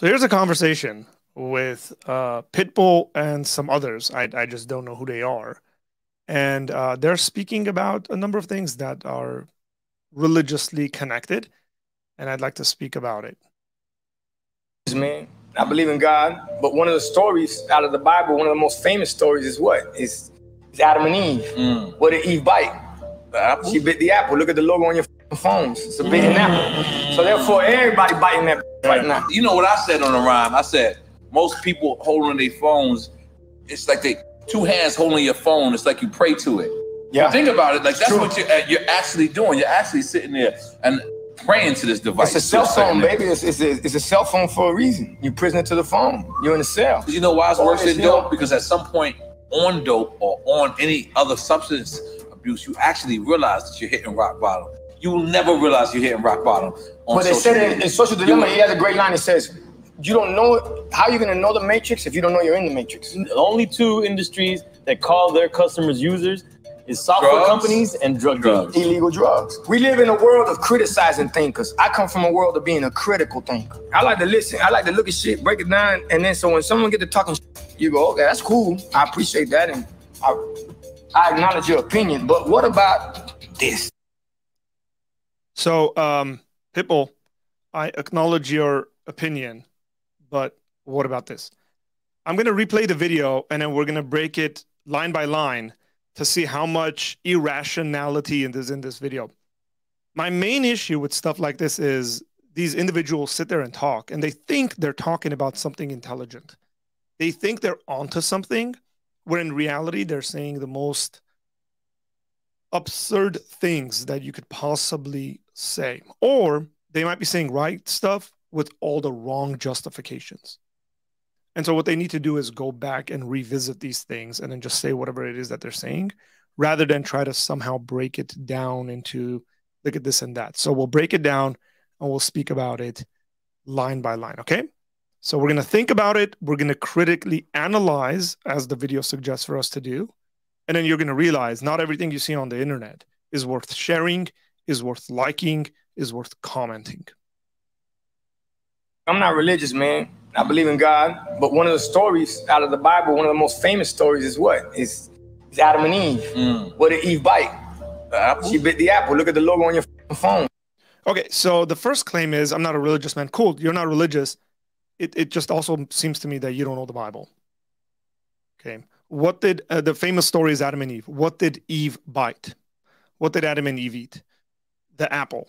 So here's a conversation with Pitbull and some others. I just don't know who they are. And they're speaking about a number of things that are religiously connected. And I'd like to speak about it. Man, I believe in God, but one of the stories out of the Bible, one of the most famous stories is what? It's Adam and Eve. Mm. What did Eve bite? She bit the apple. Look at the logo on your phones. It's a bitten apple. So therefore, everybody biting that right now. You know what I said on the rhyme? I said, most people holding their phones, it's like they two hands holding your phone. It's like you pray to it. Yeah. Think about it. Like that's what you're actually doing. You're actually sitting there and praying to this device. It's a cell phone, baby. It's a cell phone for a reason. You're prisoner to the phone. You're in a cell. You know why it's worse than dope? Because at some point on dope or on any other substance abuse, you actually realize that you're hitting rock bottom. You will never realize you're hitting rock bottom. But they said in Social Dilemma, he has a great line. It says, you don't know, how you're going to know the matrix if you don't know you're in the matrix? The only two industries that call their customers users is software companies and drug dealers. Illegal drugs. We live in a world of criticizing thinkers. I come from a world of being a critical thinker. I like to listen. I like to look at shit, break it down, and then so when someone gets to talking, you go, okay, that's cool. I appreciate that, and I acknowledge your opinion, but what about this? So, Pitbull, I acknowledge your opinion, but what about this? I'm going to replay the video, and then we're going to break it line by line to see how much irrationality is in this video. My main issue with stuff like this is these individuals sit there and talk, and they think they're talking about something intelligent. They think they're onto something, where in reality, they're saying the most absurd things that you could possibly say. Or they might be saying right stuff with all the wrong justifications. And so what they need to do is go back and revisit these things and then just say whatever it is that they're saying, rather than try to somehow break it down into look at this and that. So we'll break it down and we'll speak about it line by line, okay? So we're going to think about it. We're going to critically analyze, as the video suggests for us to do. And then you're going to realize not everything you see on the internet is worth sharing, is worth liking, is worth commenting. I'm not religious, man. I believe in God, but one of the stories out of the Bible, one of the most famous stories is what? It's Adam and Eve. Mm. What did Eve bite? She bit the apple. Look at the logo on your phone. Okay, so the first claim is, I'm not a religious man. Cool, you're not religious. It just also seems to me that you don't know the Bible. Okay, what did, the famous story is Adam and Eve. What did Eve bite? What did Adam and Eve eat? The apple.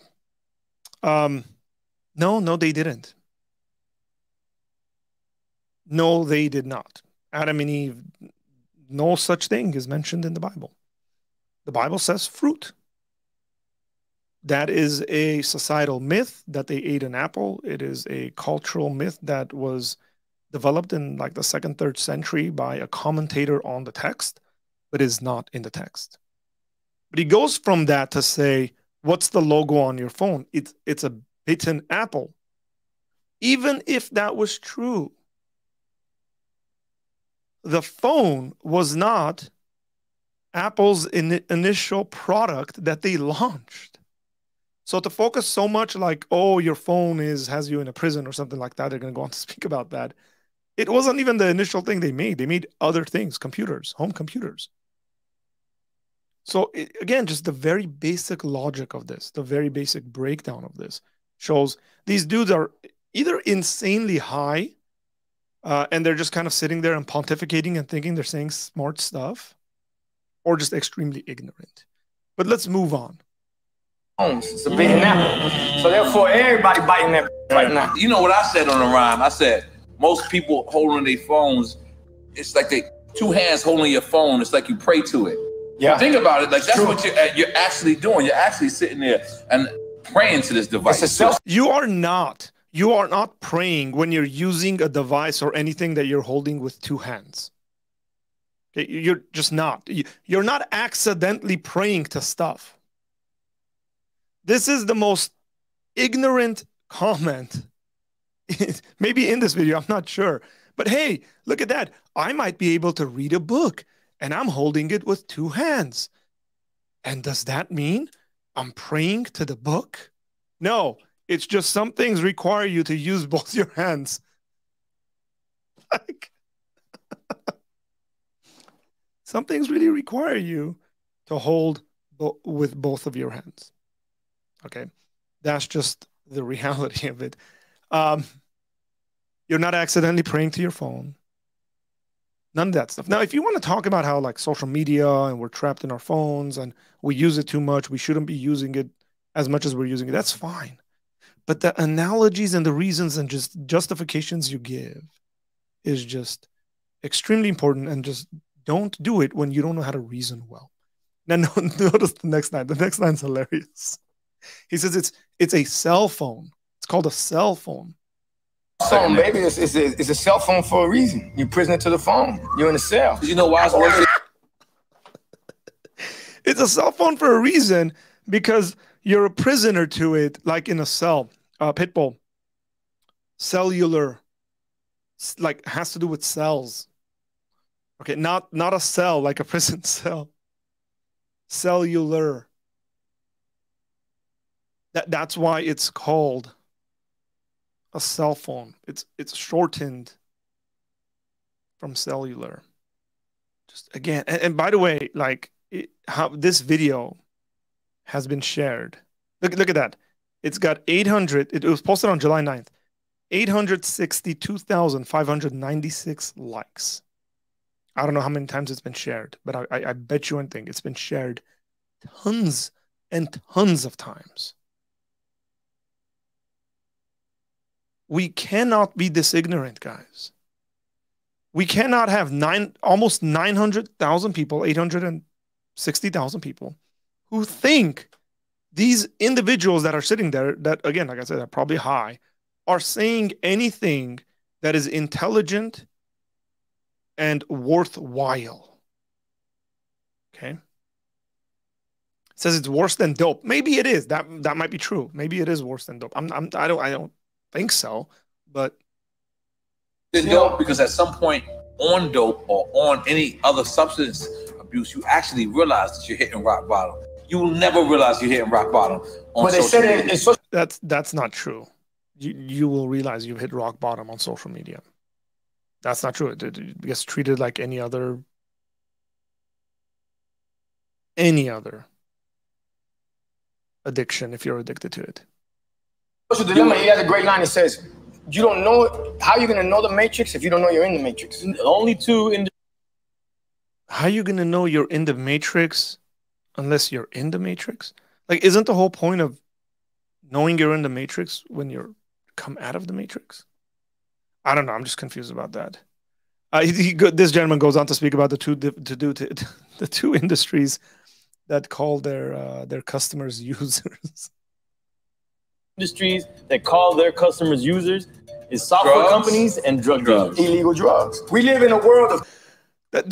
No, they didn't. No, they did not. Adam and Eve, no such thing is mentioned in the Bible. The Bible says fruit. That is a societal myth that they ate an apple. It is a cultural myth that was developed in like the 2nd, 3rd century by a commentator on the text, but is not in the text. But he goes from that to say, what's the logo on your phone? It's a bitten apple. Even if that was true, the phone was not Apple's initial product that they launched. So to focus so much like, oh, your phone has you in a prison or something like that, they're going to go on to speak about that. It wasn't even the initial thing they made. They made other things, computers, home computers. So it, again, just the very basic logic of this, the very basic breakdown of this shows these dudes are either insanely high and they're just kind of sitting there and pontificating and thinking they're saying smart stuff, or just extremely ignorant. But let's move on. It's a bitten apple. So therefore, everybody biting that right now. You know what I said on the rhyme? I said, most people holding their phones, it's like they two hands holding your phone. It's like you pray to it. Yeah. Think about it. Like that's what you're actually doing. You're actually sitting there and praying to this device. You are not praying when you're using a device or anything that you're holding with two hands. Okay? You're just not. You're not accidentally praying to stuff. This is the most ignorant comment, maybe in this video, I'm not sure. But hey, look at that. I might be able to read a book, and I'm holding it with two hands. And does that mean I'm praying to the book? No, it's just some things require you to use both your hands Like, some things really require you to hold with both of your hands. Okay, that's just the reality of it. You're not accidentally praying to your phone. None of that stuff. Now, if you want to talk about how like social media and we're trapped in our phones and we use it too much, we shouldn't be using it as much as we're using it, that's fine. But the analogies and the reasons and just justifications you give is just extremely important, and just don't do it when you don't know how to reason well. Now, notice the next line. The next line's hilarious. He says it's a cell phone. It's called a cell phone. Phone, baby, it's a cell phone for a reason. You're prisoner to the phone. You're in a cell. You know why it's worth it? It's a cell phone for a reason, because you're a prisoner to it, like in a cell. Pitbull. Cellular, like, has to do with cells. Okay, not a cell like a prison cell. Cellular. That's why it's called a cell phone. It's shortened from cellular. Just again, and by the way, like how this video has been shared. Look at that. It's got 800. It was posted on July 9th. 862,596 likes. I don't know how many times it's been shared, but I bet you one thing, it's been shared tons and tons of times. We cannot be this ignorant, guys. We cannot have almost 900,000 people, 860,000 people, who think these individuals that are sitting there, that, again, like I said, are probably high, are saying anything that is intelligent and worthwhile. Okay? It says it's worse than dope. Maybe it is. That might be true. Maybe it is worse than dope. I don't think so, but it's dope, because at some point on dope or on any other substance abuse, you actually realize that you're hitting rock bottom. You will never realize you're hitting rock bottom on social media. That's not true. You will realize you've hit rock bottom on social media. That's not true. It gets treated like any other addiction if you're addicted to it. Social Dilemma, he has a great line that says, you don't know, how you're going to know the matrix if you don't know you're in the matrix? Only two in the... How are you going to know you're in the matrix unless you're in the matrix? Like, isn't the whole point of knowing you're in the matrix when you come out of the matrix? I don't know. I'm just confused about that. This gentleman goes on to speak about the two industries that call their customers users. Industries that call their customers users is software companies and drug dealers. Illegal drugs. We live in a world of...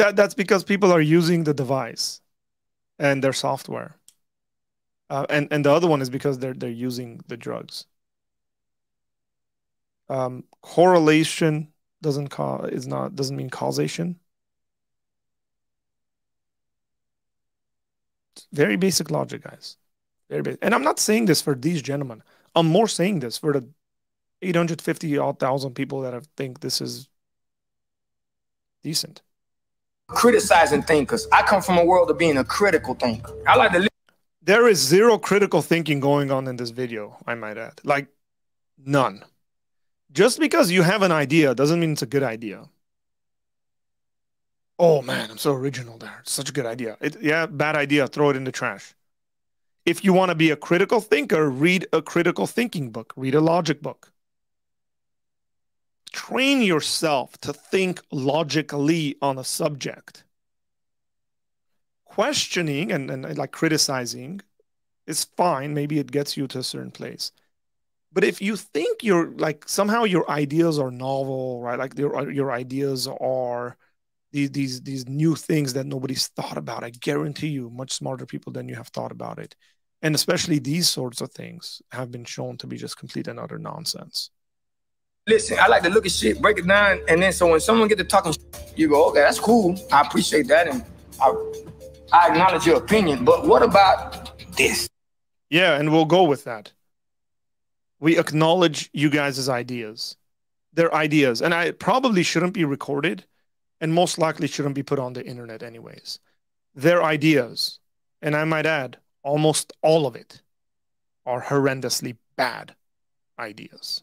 That's because people are using the device and their software. And the other one is because they're using the drugs. Correlation doesn't mean causation. It's very basic logic, guys. Very basic. And I'm not saying this for these gentlemen. I'm more saying this for the 850,000 people that think this is decent. Criticizing thinkers. I come from a world of being a critical thinker. I like to... There is zero critical thinking going on in this video, I might add. Like, none. Just because you have an idea doesn't mean it's a good idea. Oh, man, I'm so original there. It's such a good idea. Yeah, bad idea. Throw it in the trash. If you want to be a critical thinker, read a critical thinking book. Read a logic book. Train yourself to think logically on a subject. Questioning and like criticizing is fine. Maybe it gets you to a certain place. But if you think you're like somehow your ideas are novel, right? Like your ideas are these new things that nobody's thought about. I guarantee you, much smarter people than you have thought about it. And especially these sorts of things have been shown to be just complete and utter nonsense. Listen, I like to look at shit, break it down, and then so when someone gets to talking, you go, okay, that's cool. I appreciate that, and I acknowledge your opinion. But what about this? Yeah, and we'll go with that. We acknowledge you guys' ideas. their ideas. And I probably shouldn't be recorded and most likely shouldn't be put on the internet anyways. Their ideas, and I might add, almost all of it, are horrendously bad ideas.